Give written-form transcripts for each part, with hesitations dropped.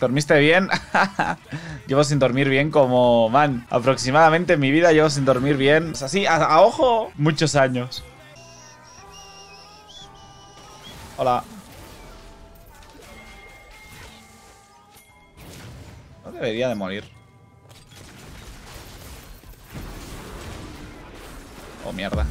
¿Dormiste bien? Llevo sin dormir bien como... Man, aproximadamente en mi vida llevo sin dormir bien. Es así, a ojo, muchos años. Hola. No debería de morir. Oh, mierda.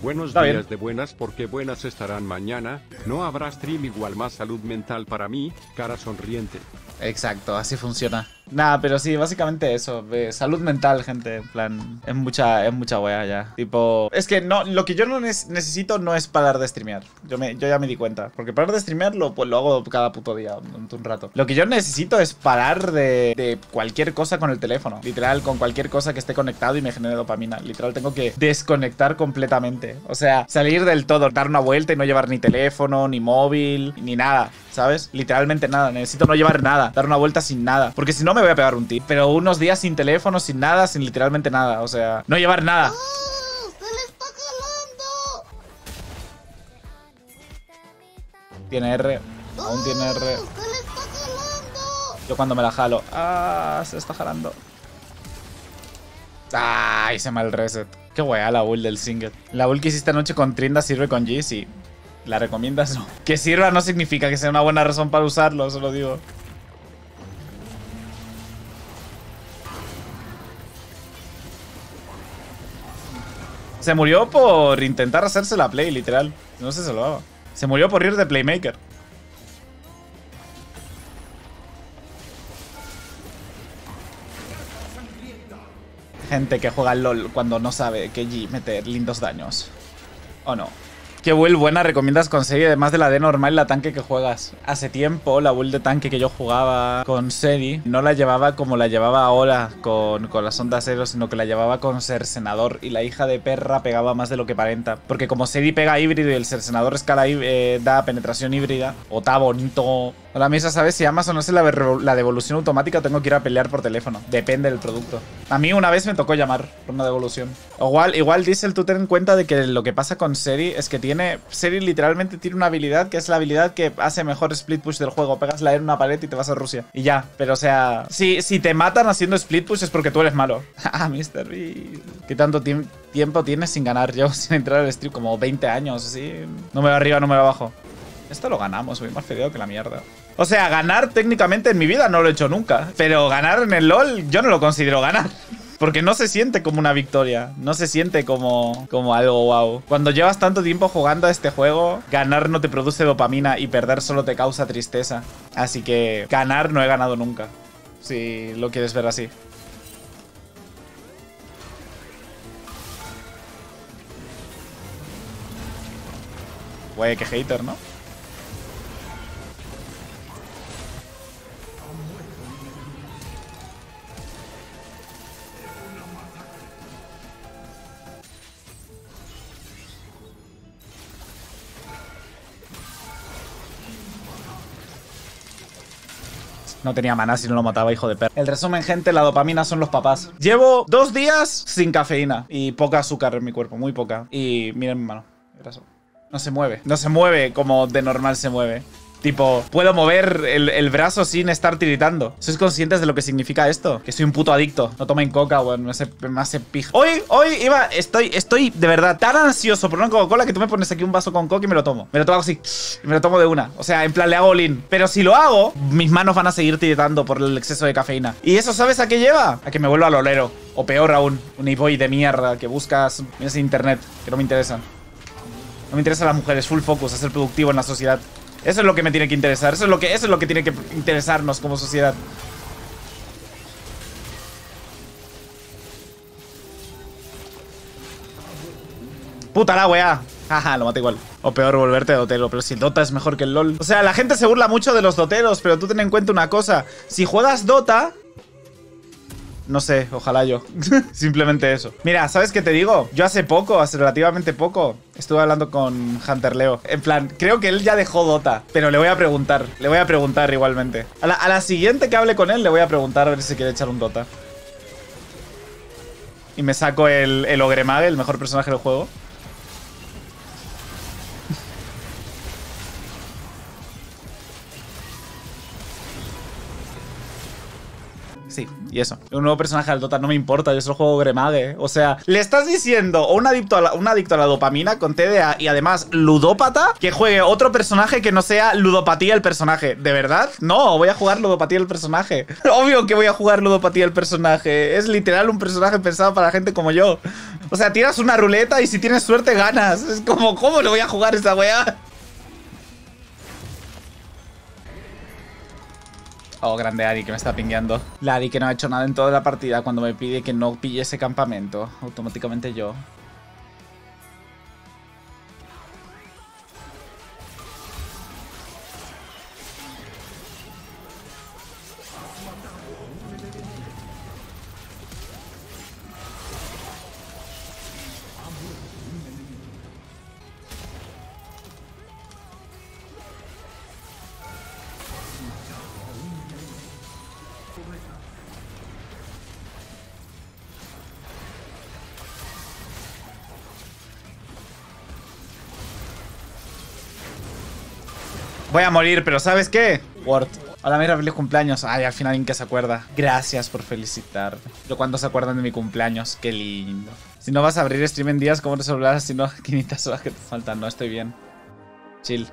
Buenos días de buenas, porque buenas estarán mañana. No habrá stream, igual más salud mental para mí. Cara sonriente. Exacto, así funciona. Nada, pero sí, básicamente eso. Salud mental, gente. En plan, es mucha wea ya. Tipo, es que no, lo que yo no necesito no es parar de streamear. Yo ya me di cuenta. Porque parar de streamear pues lo hago cada puto día, un rato. Lo que yo necesito es parar de cualquier cosa con el teléfono. Literal, con cualquier cosa que esté conectado y me genere dopamina. Literal, tengo que desconectar completamente. O sea, salir del todo, dar una vuelta y no llevar ni teléfono, ni móvil, ni nada, ¿sabes? Literalmente nada. Necesito no llevar nada, dar una vuelta sin nada, porque si no me voy a pegar un tiro. Pero unos días sin teléfono, sin nada, sin literalmente nada. O sea, no llevar nada. ¡Ah! ¡Se le está jalando! Tiene R. Aún tiene R. ¡Se le está jalando! Yo cuando me la jalo. ¡Ah! Se está jalando. ¡Ah! Hice mal reset. Qué weá la build del Singed. La build que hiciste anoche con Trinda sirve con G, sí. ¿La recomiendas? No. Que sirva no significa que sea una buena razón para usarlo, se lo digo. Se murió por intentar hacerse la play, literal. No se salvaba. Se murió por ir de playmaker. Gente que juega LOL cuando no sabe que G meter lindos daños. ¿O no? ¿Qué build buena recomiendas con Seri? Además de la de normal, la tanque que juegas. Hace tiempo, la build de tanque que yo jugaba con Seri, no la llevaba como la llevaba ahora con las ondas cero, sino que la llevaba con Cercenador. Y la hija de perra pegaba más de lo que parenta. Porque como Seri pega híbrido y el Cercenador escala, da penetración híbrida. O está bonito. Hola, Misa, ¿sabes si Amazon hace la devolución automática o tengo que ir a pelear por teléfono? Depende del producto. A mí una vez me tocó llamar por una devolución. Igual Diesel, tú ten en cuenta de que lo que pasa con Seri es que Seri literalmente tiene una habilidad que es la habilidad que hace mejor split push del juego. Pegas la E en una pared y te vas a Rusia. Y ya, pero o sea, si te matan haciendo split push es porque tú eres malo. Ah, Mr. B. ¿Qué tanto tiempo tienes sin ganar? Yo sin entrar al stream como 20 años, así. No me va arriba, no me va abajo. Esto lo ganamos, soy más fedeo que la mierda. O sea, ganar técnicamente en mi vida no lo he hecho nunca. Pero ganar en el LoL yo no lo considero ganar. Porque no se siente como una victoria. No se siente como algo wow. Cuando llevas tanto tiempo jugando a este juego, ganar no te produce dopamina y perder solo te causa tristeza. Así que ganar no he ganado nunca. Si lo quieres ver así. Güey, qué hater, ¿no? No tenía maná si no lo mataba, hijo de perra. El resumen, gente, la dopamina son los papás. Llevo 2 días sin cafeína y poca azúcar en mi cuerpo, muy poca. Y miren mi mano, no se mueve. No se mueve como de normal se mueve. Tipo, puedo mover el brazo sin estar tiritando. ¿Sois conscientes de lo que significa esto? Que soy un puto adicto. No tomen coca, weón. Me hace pija. Hoy iba... Estoy de verdad tan ansioso por una Coca-Cola que tú me pones aquí un vaso con coca y me lo tomo. Me lo tomo así. Me lo tomo de una. O sea, en plan, le hago all-in. Pero si lo hago, mis manos van a seguir tiritando por el exceso de cafeína. ¿Y eso sabes a qué lleva? A que me vuelva al olero. O peor aún, un e-boy de mierda que buscas en internet. Que no me interesan. No me interesan las mujeres. Full focus. Hacer productivo en la sociedad. Eso es lo que me tiene que interesar. Eso es lo que tiene que interesarnos como sociedad. Puta la weá. Jaja, lo maté igual. O peor, volverte dotero. Pero si el Dota es mejor que el LOL. O sea, la gente se burla mucho de los doteros. Pero tú ten en cuenta una cosa. Si juegas Dota... No sé, ojalá yo. Simplemente eso. Mira, ¿sabes qué te digo? Yo hace relativamente poco, estuve hablando con Hunter Leo. En plan, creo que él ya dejó Dota. Pero le voy a preguntar. Le voy a preguntar igualmente. A la siguiente que hable con él, le voy a preguntar a ver si quiere echar un Dota. Y me saco el Ogre Mage, el mejor personaje del juego. Sí, y eso. Un nuevo personaje del Dota no me importa, yo solo juego Ogre Mage. O sea, le estás diciendo a un adicto a la dopamina con TDA y además ludópata que juegue otro personaje que no sea ludopatía el personaje. ¿De verdad? No, voy a jugar ludopatía el personaje. Obvio que voy a jugar ludopatía el personaje. Es literal un personaje pensado para gente como yo. O sea, tiras una ruleta y si tienes suerte ganas. Es como, ¿cómo le voy a jugar esa weá? Oh, grande Ari, que me está pingueando. La Ari que no ha hecho nada en toda la partida. Cuando me pide que no pille ese campamento, automáticamente yo. Voy a morir, pero ¿sabes qué? Word. Hola, mira, feliz cumpleaños. Ay, al final alguien que se acuerda. Gracias por felicitarme. Yo cuando se acuerdan de mi cumpleaños. Qué lindo. Si no vas a abrir stream en días, ¿cómo resolverás si no 500 horas que te faltan? No, estoy bien. Chill.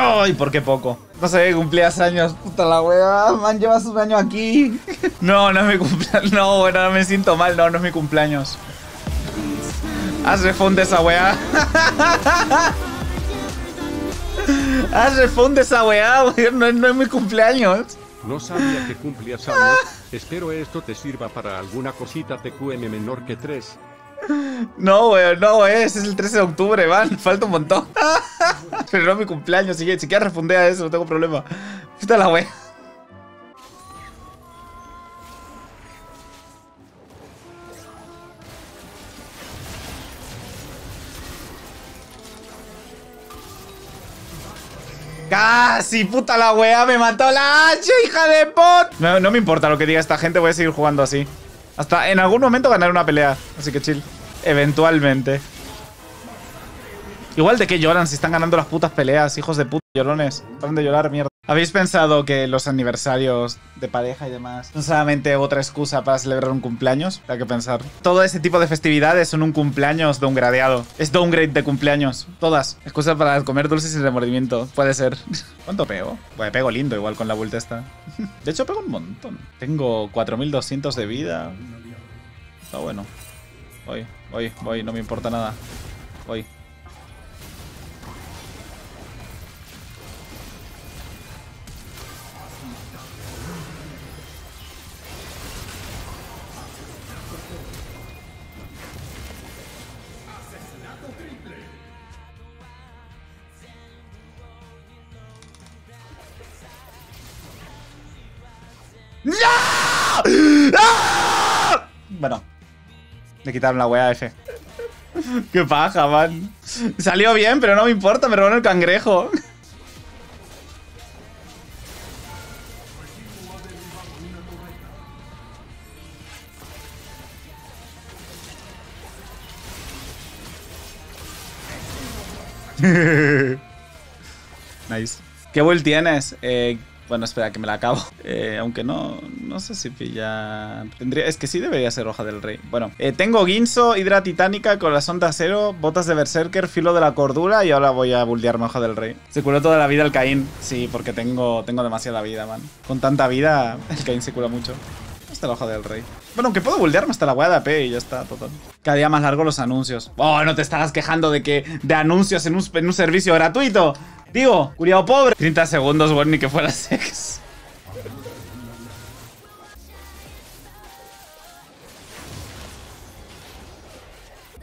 Ay, ¿por qué poco? No sé, cumplías años. Puta la wea, man, llevas un año aquí. No es mi cumpleaños. No, bueno, me siento mal. No es mi cumpleaños. Haz refund esa wea. Haz refund esa wea, no es mi cumpleaños. No sabía que cumplías años. Espero esto te sirva para alguna cosita. TQM menor que 3. No, weón, no es el 13 de octubre, man, falta un montón. Pero no es mi cumpleaños, si quieres responder a eso, no tengo problema. Puta la wea. Casi, puta la wea, me mató la H, hija de pot. No me importa lo que diga esta gente, voy a seguir jugando así. Hasta en algún momento ganar una pelea. Así que chill. Eventualmente. Igual de que lloran si están ganando las putas peleas. Hijos de puta llorones. Paran de llorar, mierda. ¿Habéis pensado que los aniversarios de pareja y demás son solamente otra excusa para celebrar un cumpleaños? Hay que pensar. Todo ese tipo de festividades son un cumpleaños downgradeado. Es downgrade de cumpleaños. Todas. Excusa para comer dulces sin remordimiento. Puede ser. ¿Cuánto pego? Bueno, pego lindo igual con la vuelta esta. De hecho, pego un montón. Tengo 4200 de vida. Está bueno. Voy. No me importa nada. Voy. ¡No! ¡Ah! Bueno, me quitaron la wea F. Qué paja, man. Salió bien, pero no me importa, me robaron el cangrejo. Nice. ¿Qué build tienes? Bueno, espera, que me la acabo. Aunque no sé si pillar... Tendría... Es que sí debería ser hoja del rey. Bueno, tengo Guinzo, Hidra Titánica, Corazón de Acero, Botas de Berserker, Filo de la Cordura y ahora voy a buldearme hoja del rey. Se curó toda la vida el Caín. Sí, porque tengo demasiada vida, man. Con tanta vida, el Caín se cura mucho. Hasta la hoja del rey. Bueno, aunque puedo buldearme hasta la hueá de AP y ya está, total. Cada día más largo los anuncios. Oh, no te estarás quejando de que... De anuncios en un servicio gratuito. Digo, curiado pobre. 30 segundos, bueno, ni que fuera sex.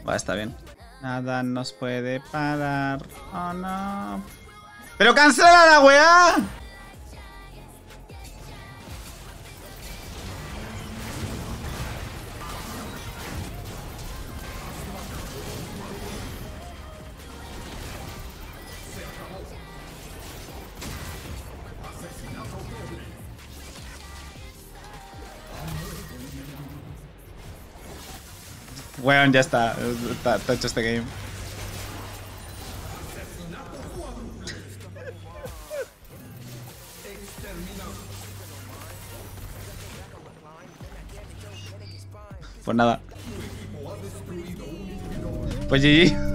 Va, está bien. Nada nos puede parar. Oh, no. ¡Pero cancela la weá! Bueno, ya está. Está hecho este game. Pues nada. Pues GG.